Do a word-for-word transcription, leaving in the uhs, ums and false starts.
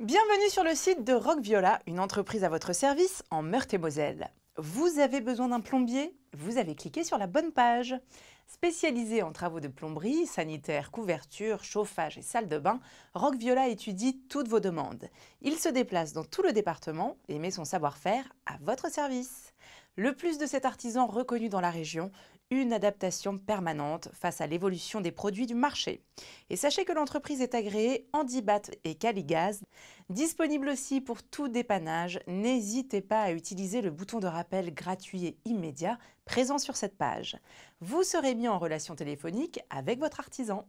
Bienvenue sur le site de Roch Viola, une entreprise à votre service en Meurthe-et-Moselle. Vous avez besoin d'un plombier? Vous avez cliqué sur la bonne page. Spécialisé en travaux de plomberie, sanitaire, couverture, chauffage et salle de bain, Roch Viola étudie toutes vos demandes. Il se déplace dans tout le département et met son savoir-faire à votre service. Le plus de cet artisan reconnu dans la région, une adaptation permanente face à l'évolution des produits du marché. Et sachez que l'entreprise est agréée en Dibat et Caligaz. Disponible aussi pour tout dépannage, n'hésitez pas à utiliser le bouton de rappel gratuit et immédiat présent sur cette page. Vous serez mis en relation téléphonique avec votre artisan.